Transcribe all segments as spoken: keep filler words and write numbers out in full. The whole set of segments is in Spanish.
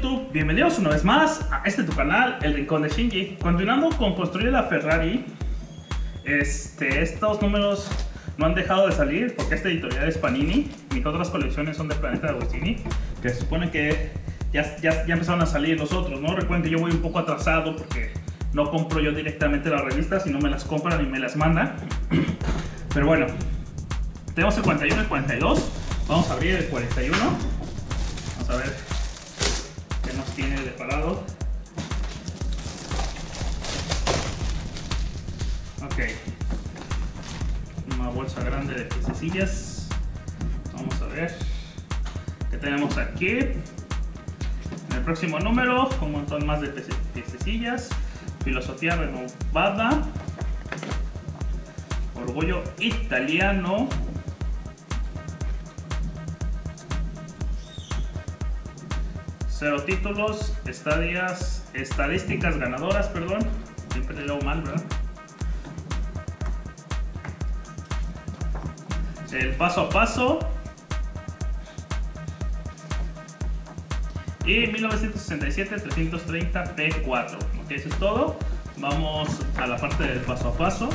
YouTube, bienvenidos una vez más a este tu canal, El Rincón de Shinji. Continuando con construir la Ferrari, este, estos números no han dejado de salir porque esta editorial es Panini. Mis otras colecciones son de Planeta de Agostini, que se supone que ya, ya, ya empezaron a salir los otros, ¿no? Recuerden que yo voy un poco atrasado porque no compro yo directamente las revistas, sino me las compran y me las mandan. Pero bueno, tenemos el cuarenta y uno y el cuarenta y dos. Vamos a abrir el cuarenta y uno. Vamos a ver qué nos tiene deparado. Ok. Una bolsa grande de piececillas. Vamos a ver qué tenemos aquí. En el próximo número, un montón más de piececillas. Filosofía renovada. Orgullo italiano. Cero títulos, estadias, estadísticas ganadoras, perdón. Siempre le leo mal, ¿verdad? El paso a paso. Y mil novecientos sesenta y siete trescientos treinta P cuatro. Ok, eso es todo. Vamos a la parte del paso a paso.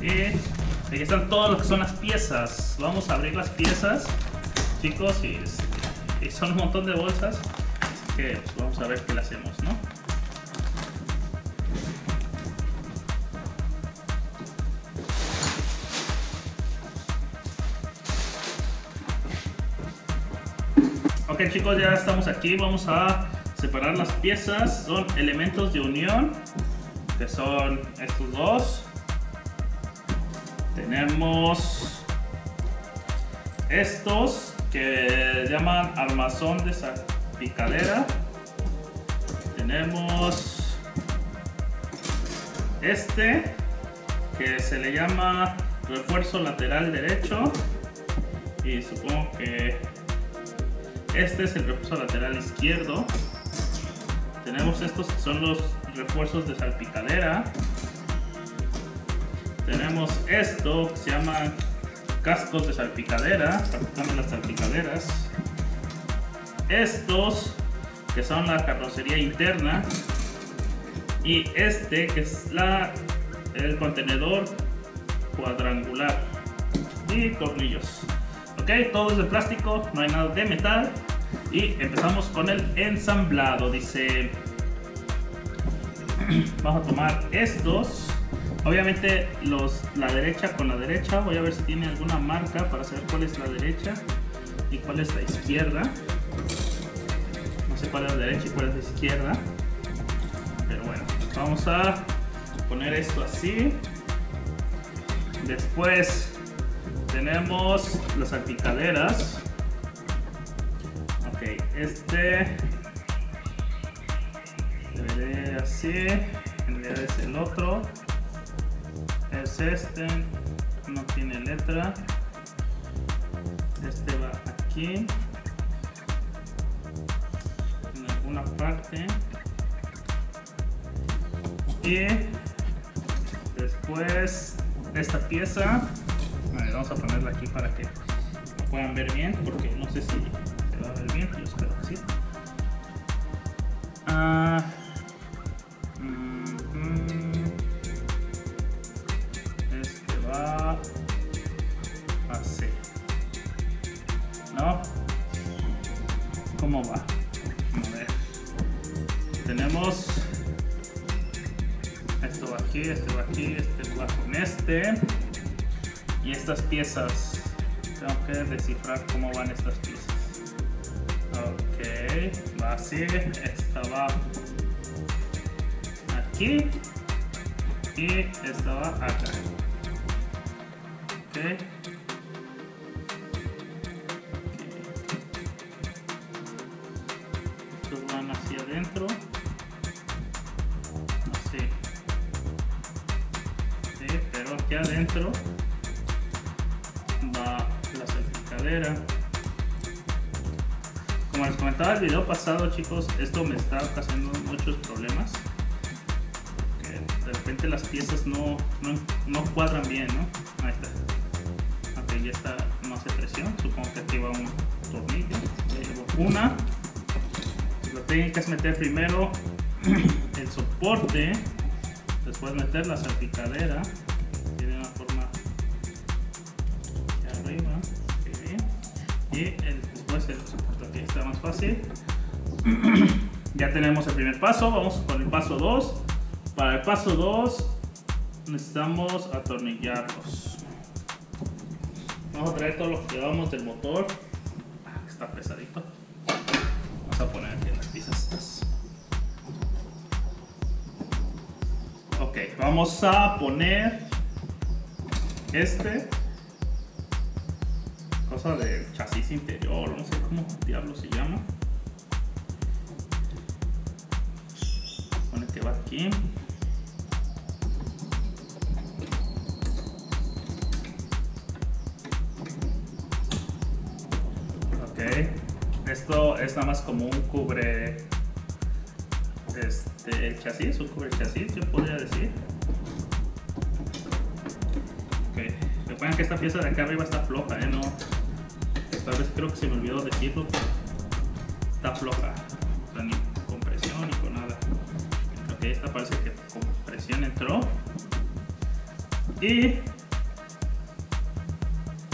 Y aquí están todas lo que son las piezas. Vamos a abrir las piezas, chicos, y este, y son un montón de bolsas, así que pues, vamos a ver qué le hacemos, ¿no? Ok, chicos, ya estamos aquí. Vamos a separar las piezas. Son elementos de unión, que son estos dos. Tenemos estos, que llaman armazón de salpicadera. Tenemos este, que se le llama refuerzo lateral derecho, y supongo que este es el refuerzo lateral izquierdo. Tenemos estos, que son los refuerzos de salpicadera. Tenemos esto, que se llama cascos de salpicadera, practicando las salpicaderas. Estos, que son la carrocería interna. Y este, que es la, el contenedor cuadrangular. Y tornillos. Ok, todo es de plástico, no hay nada de metal. Y empezamos con el ensamblado. Dice, vamos a tomar estos. Obviamente los, la derecha con la derecha. Voy a ver si tiene alguna marca para saber cuál es la derecha y cuál es la izquierda. No sé cuál es la derecha y cuál es la izquierda. Pero bueno, vamos a poner esto así. Después tenemos las salpicaderas. Ok, este deberé así. En realidad es el otro. Es este, no tiene letra. Este va aquí, en alguna parte. Y después esta pieza, vale, vamos a ponerla aquí para que lo puedan ver bien, porque no sé si se va a ver bien, yo espero que sí. Ah, ¿cómo va? A ver. Tenemos esto va aquí, este va aquí, este va con este. Y estas piezas. Tengo que descifrar cómo van estas piezas. Ok, va así. Esta va aquí. Y esta va acá. Ok. Adentro, así, sí, pero aquí adentro va la salpicadera. Como les comentaba el video pasado, chicos, esto me está ocasionando muchos problemas. De repente las piezas no, no, no cuadran bien, ¿no? Ahí está. Ok, ya está, no hace presión. Supongo que aquí va un tornillo. Una. tienen que meter primero el soporte, después meter la salpicadera. Tiene una forma de arriba, okay. Y el, después el soporte aquí está más fácil. Ya tenemos el primer paso, vamos con el paso dos. Para el paso dos necesitamos atornillarlos. Vamos a traer todo lo que llevamos del motor. Ah, está pesadito. Vamos a poner aquí las piezas estas. Ok, vamos a poner este cosa de chasis interior, no sé cómo diablo se llama. Pone que va aquí. Esto es nada más como un cubre este, el chasis, un cubre chasis, yo podría decir. Okay. Recuerden que esta pieza de acá arriba está floja, ¿eh? No, tal vez creo que se me olvidó decirlo, pero está floja, o sea, ni con presión ni con nada. Ok, esta parece que con presión entró. Y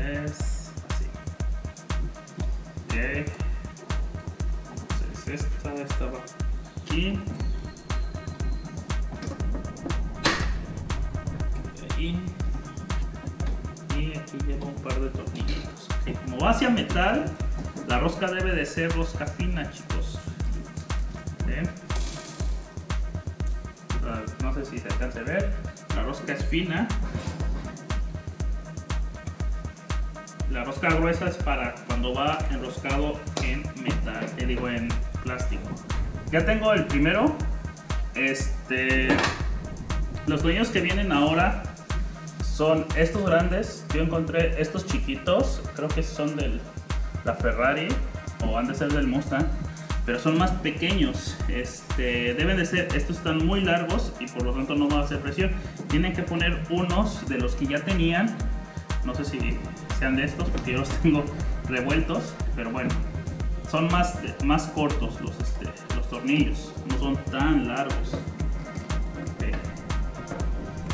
es así. Okay. Esta, esta va aquí. Ahí. Y aquí lleva un par de tornillitos. Okay. Como va hacia metal, la rosca debe de ser rosca fina, chicos. Okay. No sé si se alcance a ver. La rosca es fina. La rosca gruesa es para cuando va enroscado en metal, eh, digo en plástico. Ya tengo el primero. Este, los dueños que vienen ahora son estos grandes. Yo encontré estos chiquitos, creo que son de la Ferrari o han de ser del Mustang, pero son más pequeños. Este, deben de ser, estos están muy largos y por lo tanto no va a hacer presión. Tienen que poner unos de los que ya tenían. No sé si sean de estos porque yo los tengo revueltos, pero bueno, son más, más cortos los, este, los tornillos, no son tan largos. Okay.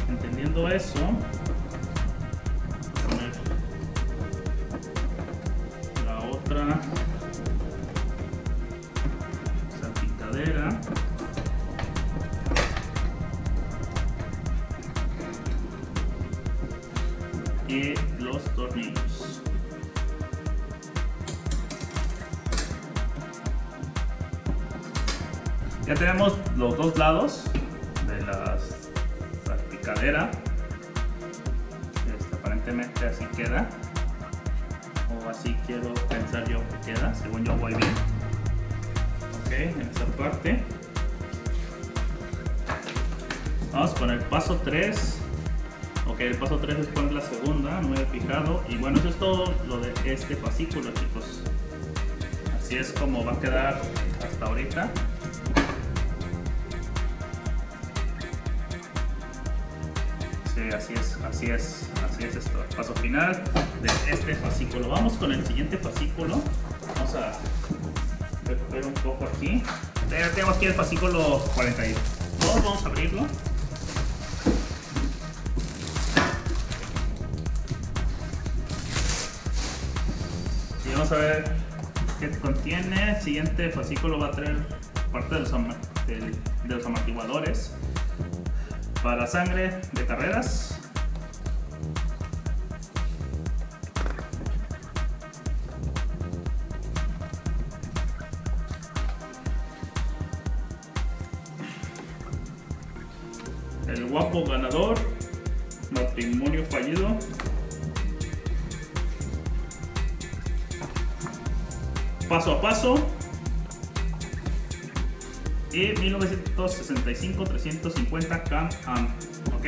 Entendiendo eso, voy a poner la otra salpicadera. Y los tornillos. Ya tenemos los dos lados de la salpicadera. Este, aparentemente así queda, o así quiero pensar yo que queda, según yo voy bien. Ok, en esta parte vamos con el paso tres. Ok, el paso tres es poner la segunda, no me he fijado. Y bueno, eso es todo lo de este fascículo, chicos. Así es como va a quedar hasta ahorita. Sí, así es, así es, así es esto. El paso final de este fascículo. Vamos con el siguiente fascículo. Vamos a recoger un poco aquí. Ya tenemos aquí el fascículo cuarenta y dos. Vamos a abrirlo. A ver qué contiene. El siguiente fascículo va a traer parte de los, de, de los amortiguadores para sangre de carreras. El guapo ganador, matrimonio fallido. Paso a paso y mil novecientos sesenta y cinco trescientos cincuenta Can-Am. Ok,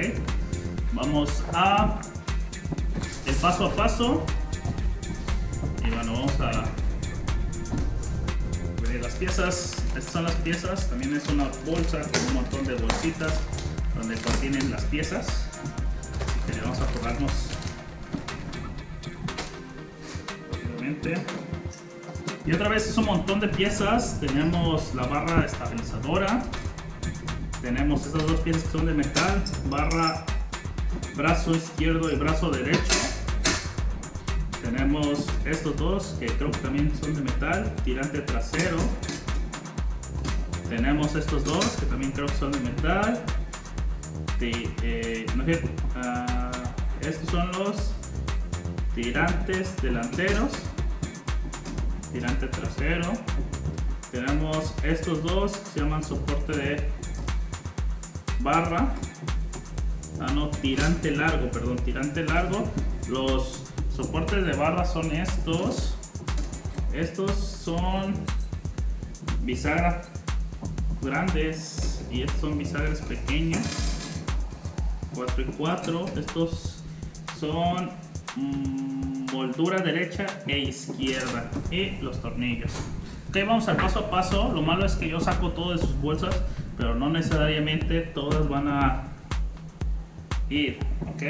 vamos a el paso a paso y bueno, vamos a ver las piezas. Estas son las piezas, también es una bolsa con un montón de bolsitas donde contienen las piezas. Así que le vamos a probarnos rápidamente. Y otra vez es un montón de piezas. Tenemos la barra estabilizadora, tenemos estas dos piezas que son de metal, barra, brazo izquierdo y brazo derecho. Tenemos estos dos que creo que también son de metal, tirante trasero. Tenemos estos dos que también creo que son de metal. De, eh, no sé, uh, estos son los tirantes delanteros, tirante trasero. Tenemos estos dos que se llaman soporte de barra, ah no, tirante largo, perdón, tirante largo. Los soportes de barra son estos, estos son bisagras grandes y estos son bisagras pequeñas, cuatro y cuatro. Estos son moldura derecha e izquierda y los tornillos. Ok, vamos al paso a paso. Lo malo es que yo saco todo de sus bolsas, pero no necesariamente todas van a ir. Ok,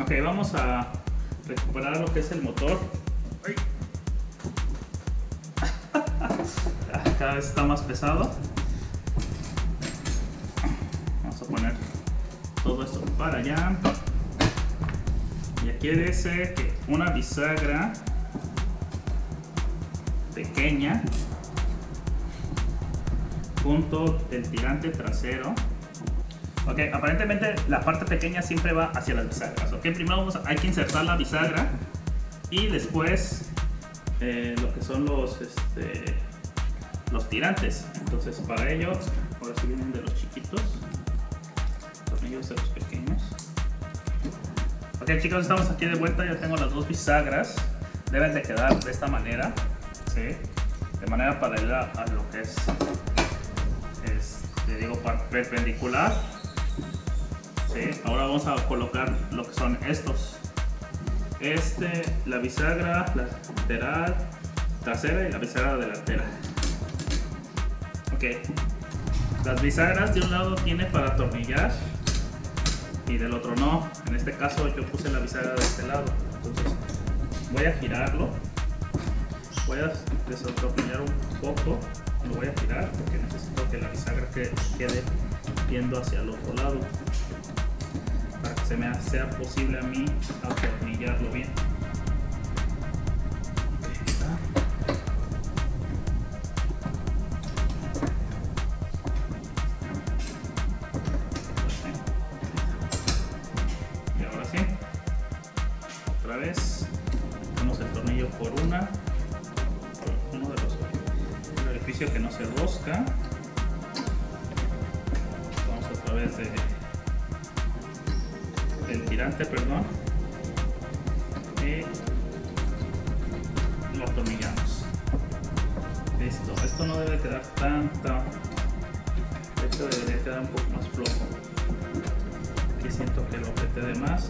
okay, vamos a recuperar lo que es el motor. Ay. Cada vez está más pesado. Vamos a poner todo esto para allá. Y aquí dice que una bisagra pequeña junto el tirante trasero. Ok, aparentemente la parte pequeña siempre va hacia las bisagras. Ok, primero vamos a, hay que insertar la bisagra y después eh, lo que son los este, los tirantes. Entonces para ellos, ahora sí vienen de los chiquitos, tornillos de los pequeños. Ok chicos, estamos aquí de vuelta. Ya tengo las dos bisagras. Deben de quedar de esta manera, ¿sí? De manera paralela a lo que es, es te digo, perpendicular, ¿sí? Ahora vamos a colocar lo que son estos, este, la bisagra lateral trasera y la bisagra delantera. Ok, las bisagras de un lado tiene para atornillar y del otro no. En este caso yo puse la bisagra de este lado, entonces voy a girarlo, voy a desatornillar un poco, lo voy a girar porque necesito que la bisagra que quede yendo hacia el otro lado para que se me sea posible a mí atornillarlo bien. Y ahora sí, otra vez ponemos el tornillo por una uno de los un orificio que no se rosca. Vamos otra vez de el tirante, perdón, y lo atornillamos. Listo, esto no debe quedar tanto, esto debería quedar un poco más flojo. Aquí siento que lo apreté de más, o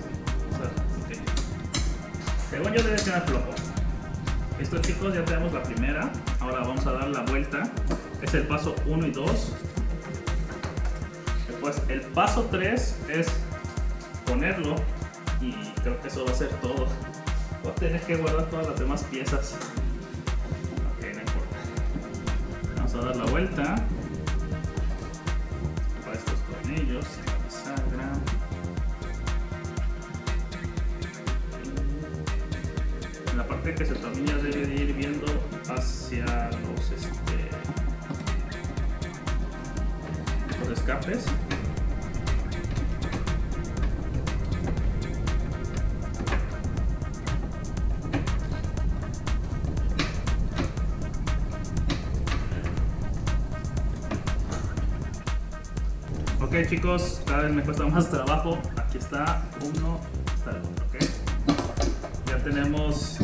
sea, okay. Según yo debe quedar flojo. Listo chicos, ya tenemos la primera. Ahora vamos a dar la vuelta, es el paso uno y dos. Después el paso tres es ponerlo, y creo que eso va a ser todo. Voy a tener que guardar todas las demás piezas. Ok, no importa. Vamos a dar la vuelta para estos tornillos, la bisagra. En la parte que se tornilla debe de ir viendo hacia los, este, los escapes. Ok chicos, cada vez me cuesta más trabajo. Aquí está uno, está el otro, ok. Ya tenemos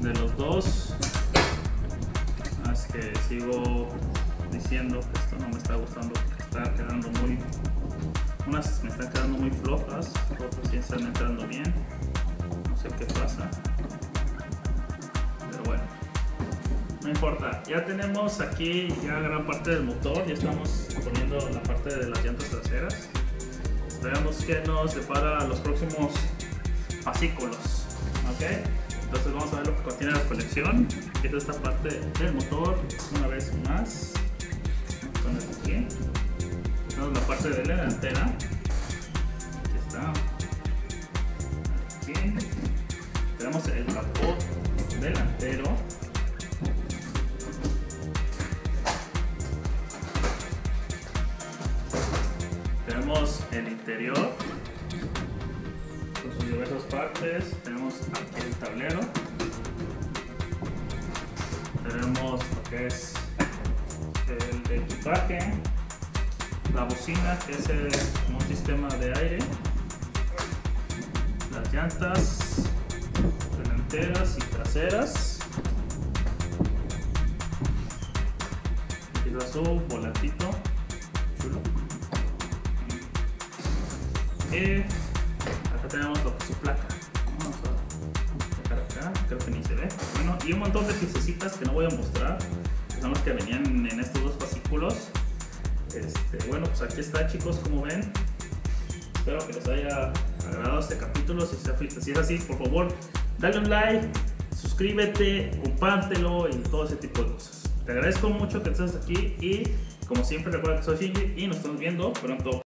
de los dos. Es que sigo diciendo que esto no me está gustando, que está quedando muy... Unas me están quedando muy flojas, otras sí están entrando bien. No sé qué pasa, pero bueno, no importa. Ya tenemos aquí ya gran parte del motor, ya estamos poniendo la parte de las llantas traseras. Veamos qué nos depara los próximos fascículos. ¿Okay? Entonces vamos a ver lo que contiene la colección, que es esta parte del motor, una vez más. Vamos a poner aquí. Tenemos la parte de la delantera. Aquí está. Aquí. Tenemos el capot delantero. Tenemos el interior con sus diversas partes. Tenemos aquí el tablero. Tenemos lo que es el equipaje, la bocina, que es el, como un sistema de aire, las llantas delanteras y traseras, aquí va su volantito chulo. Y acá tenemos lo que es su placa. Vamos a sacar acá, creo que ni se ve. Bueno, y un montón de piececitas que no voy a mostrar, que son las que venían en estos dos fascículos. Este, bueno, pues aquí está, chicos, como ven. Espero que les haya agradado este capítulo. Si, se, si es así, por favor, dale un like, suscríbete, compártelo y todo ese tipo de cosas. Te agradezco mucho que estés aquí y, como siempre, recuerda que soy Shinji y nos estamos viendo pronto.